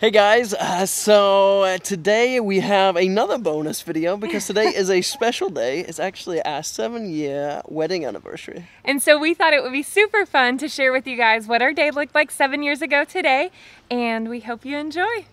Hey guys, so today we have another bonus video because today is a special day. It's actually our 7-year wedding anniversary. And so we thought it would be super fun to share with you guys what our day looked like 7 years ago today, and we hope you enjoy.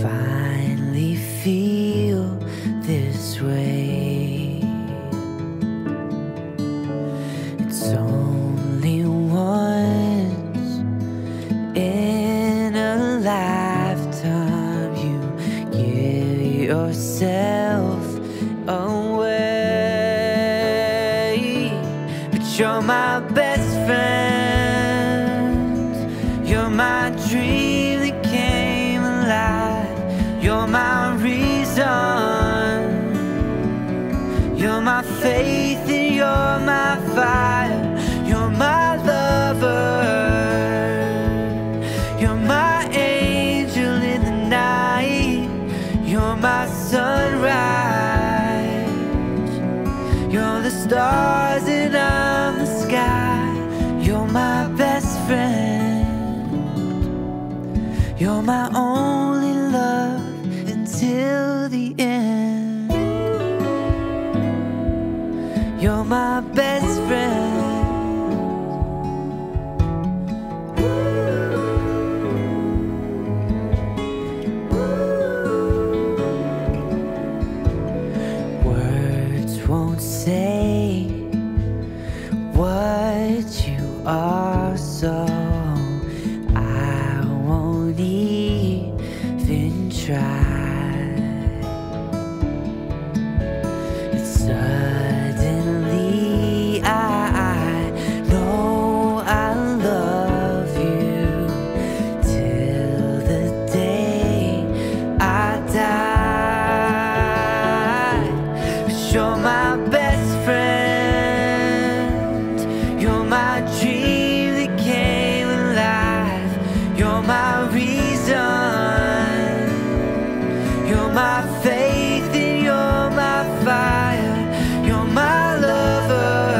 Finally feel this way. It's only once in a lifetime you give yourself away, but you're my best friend, you're my dream. You're my reason, you're my faith and you're my fire, you're my lover, you're my angel in the night, you're my sunrise, you're the stars and I'm the sky, you're my best friend, you're my only love. Till the end, you're my best friend. Words won't say what you are, so I won't even try. Suddenly I know I love you till the day I die. But you're my best friend, you're my dream that came alive, you're my reason,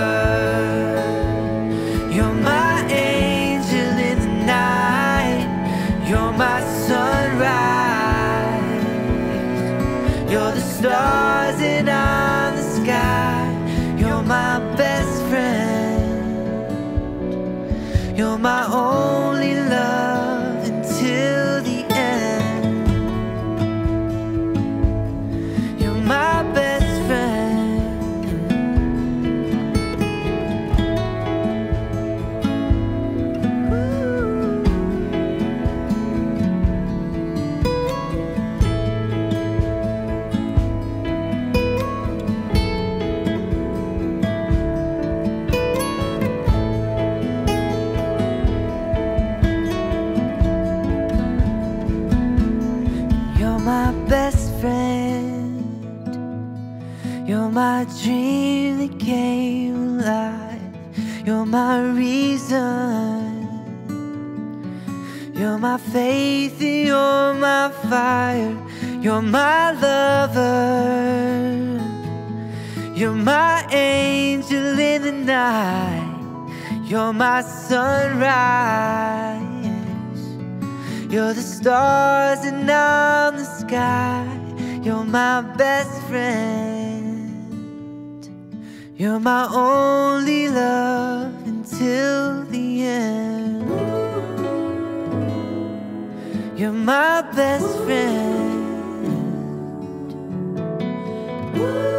you're my faith and you're my fire. You're the stars and I'm the sky, you're my best friend, you're my only love until the end, you're my best friend. My best friend, you're my dream that came alive, you're my reason, you're my faith and you're my fire, you're my lover, you're my angel in the night, you're my sunrise. You're the stars and I'm the sky, you're my best friend, you're my only love until the end, you're my best friend.